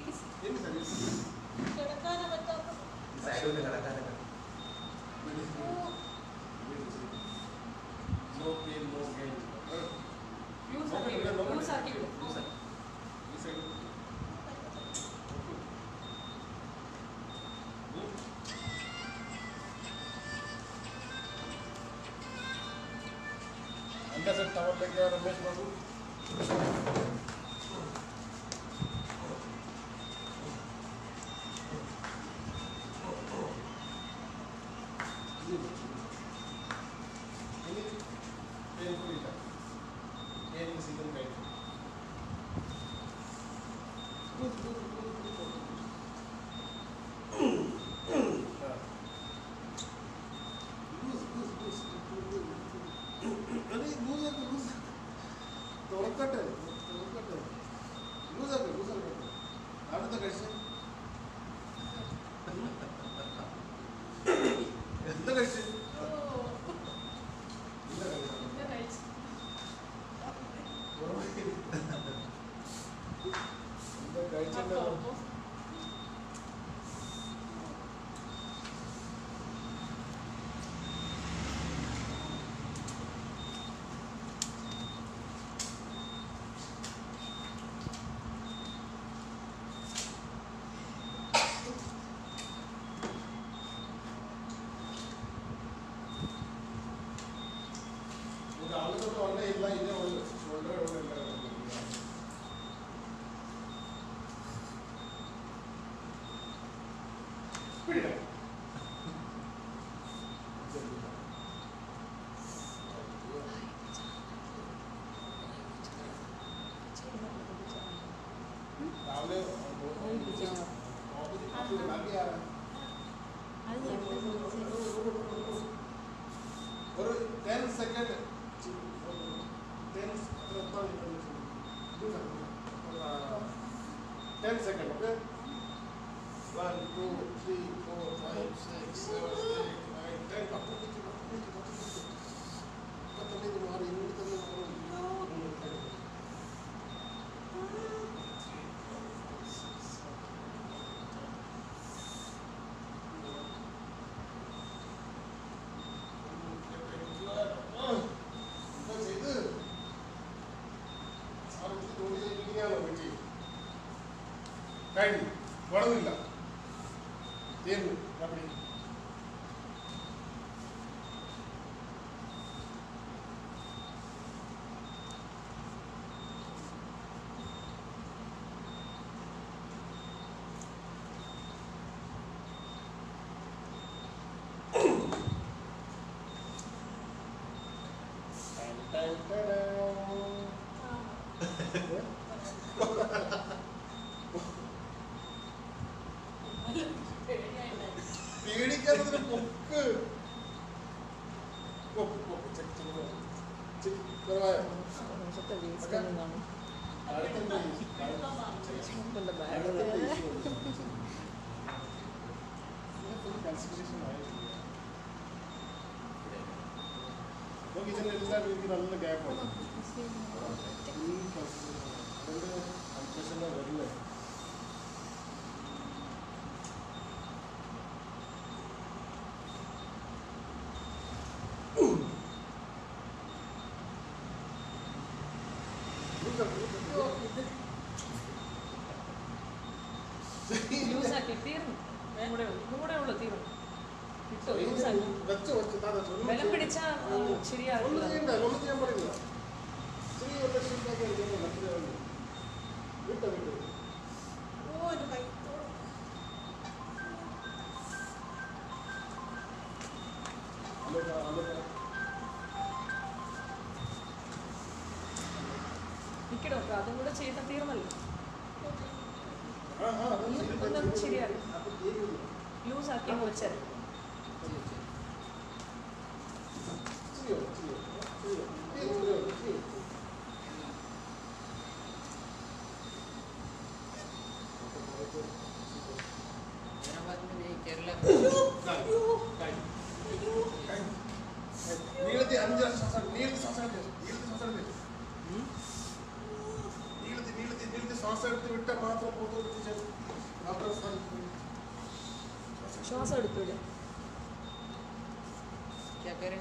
Rmesh Sir, the Vita Math of श्वास अड़को क्या करें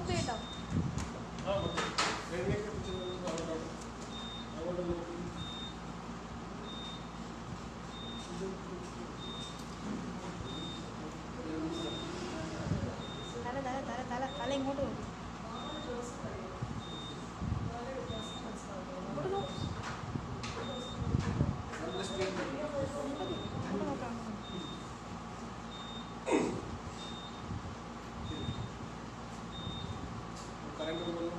Update. I want to look.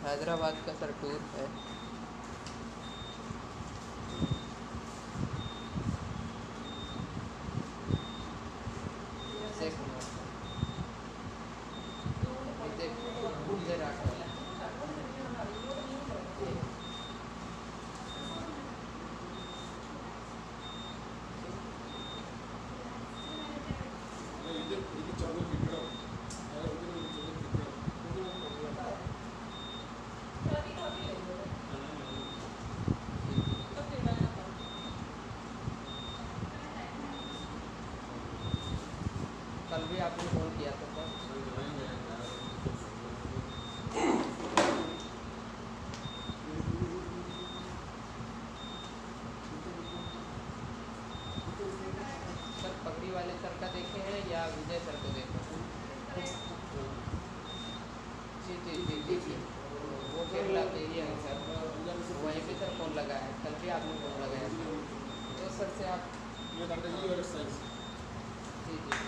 Hyderabad का सर टूर है, आपने फोन किया था सर। पगड़ी वाले सर का देखे हैं या विजय सर को देखा? जी जी जी जी जी वो केरला के ही हैं सर, वहीं पे सर फोन लगा है। कल भी आपने फोन लगाया तो सर से आप जी जी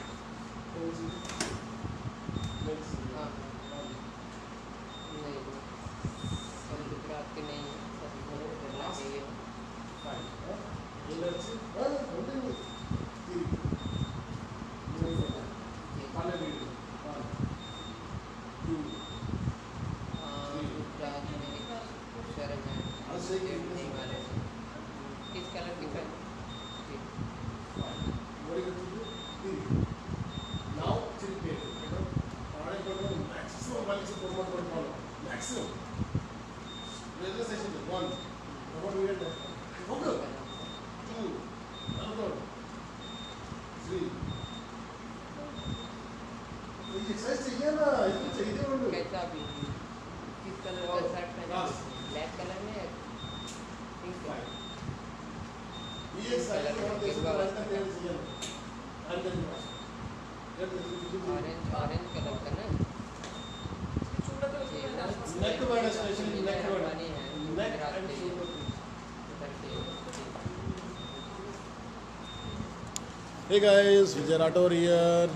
Hey guys, Vijay Rathor here.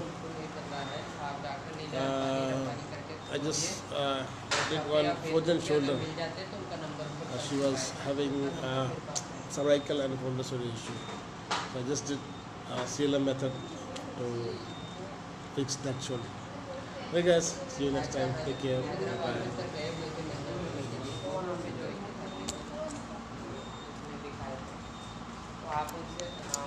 I just did one frozen shoulder. She was having cervical and shoulder issue. So I just did CLM method to fix that shoulder. Hey guys, see you next time. Take care. Bye. आप उनसे